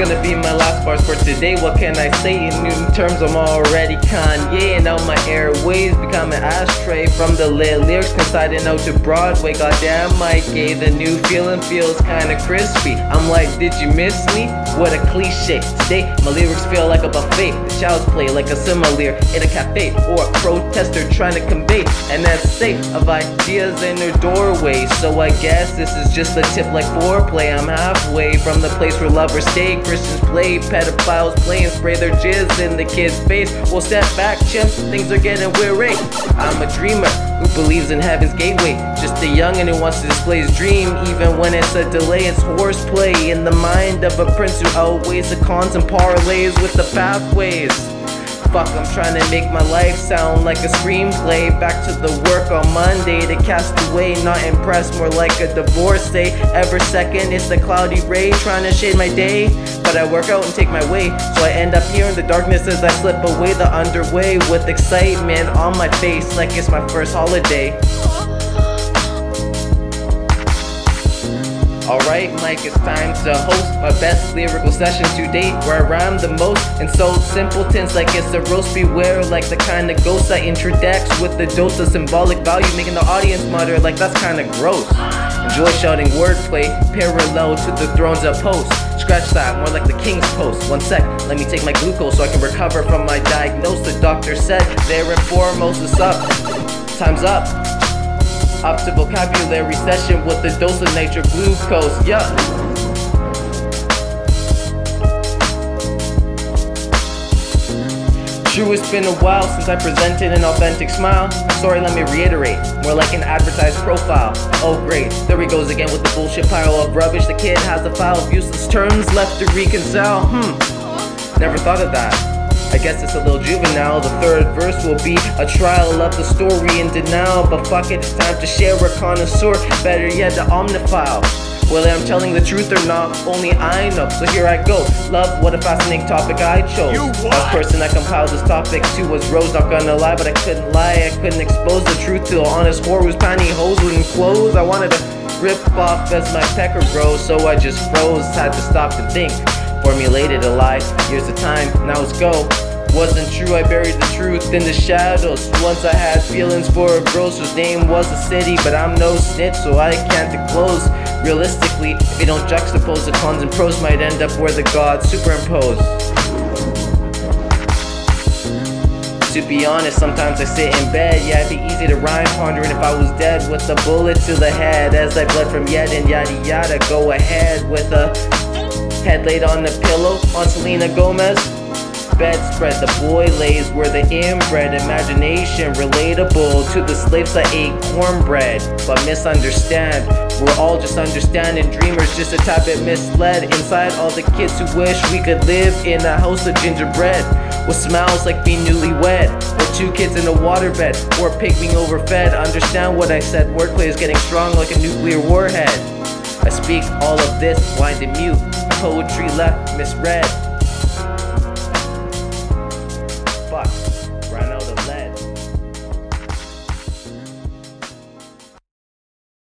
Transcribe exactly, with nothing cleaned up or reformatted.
gonna be my last bars for today. What can I say in new terms? I'm already Kanye, and now my airwaves become an ashtray. From the lit lyrics coinciding out to Broadway, goddamn Mikey, the new feeling feels kinda crispy. I'm like, did you miss me? What a cliche. Today my lyrics feel like a buffet, the child's play like a simile in a cafe, or a protester trying to convey an essay of ideas in their doorway. So I guess this is just a tip like foreplay. I'm halfway from the place where lovers stay, Christians play, pedophiles play and spray their jizz in the kid's face. Well, step back chimps, things are getting weary. I'm a dreamer who believes in heaven's gateway, just a young'un who wants to display his dream even when it's a delay. It's horseplay in the mind of a prince who outweighs the cons and parlays with the pathways. Fuck, I'm trying to make my life sound like a screenplay. Back to the work on Monday to cast away, not impressed, more like a divorcee. Every second it's a cloudy ray trying to shade my day, but I work out and take my way, so I end up here in the darkness as I slip away the underway with excitement on my face like it's my first holiday. Alright Mike, it's time to host my best lyrical session to date, where I rhyme the most and so simpletons like it's a roast. Beware like the kind of ghost I introduce with the dose of symbolic value, making the audience mutter like that's kinda gross. Enjoy shouting wordplay parallel to the thrones of post. Scratch that, more like the king's post. One sec, let me take my glucose so I can recover from my diagnosis. The doctor said there and foremost is up, time's up. Up to vocabulary session with a dose of nature glucose, yup. True, it's been a while since I presented an authentic smile. Sorry, let me reiterate, more like an advertised profile. Oh great, there he goes again with the bullshit pile of rubbish. The kid has a file of useless terms left to reconcile. Hmm, never thought of that. I guess it's a little juvenile. The third verse will be a trial of the story in denial, but fuck it, it's time to share a connoisseur, better yet the omniphile. Whether I'm telling the truth or not, only I know, so here I go. Love, what a fascinating topic I chose. Last person I compiled this topic to was Rose, not gonna lie, but I couldn't lie, I couldn't expose the truth to an honest whore whose pantyhose wouldn't close. I wanted to rip off as my pecker rose, so I just froze, had to stop and think. Formulated a lie, years of time, now it's go. Wasn't true, I buried the truth in the shadows. Once I had feelings for a gross whose name was a city, but I'm no snitch, so I can't disclose. Realistically, if you don't juxtapose the cons and pros, might end up where the gods superimpose. To be honest, sometimes I sit in bed, yeah, it'd be easy to rhyme, pondering if I was dead with a bullet to the head as I bled from yet and yada yada. Go ahead with a head laid on the pillow on Selena Gomez bedspread. The boy lays where the inbred imagination relatable to the slaves that ate cornbread. But misunderstand, we're all just understanding dreamers, just a tad bit misled. Inside all the kids who wish we could live in a house of gingerbread with smells like being newlywed, or two kids in a waterbed, or a pig being overfed. Understand what I said, wordplay is getting strong like a nuclear warhead. I speak all of this blind and mute, poetry left misread.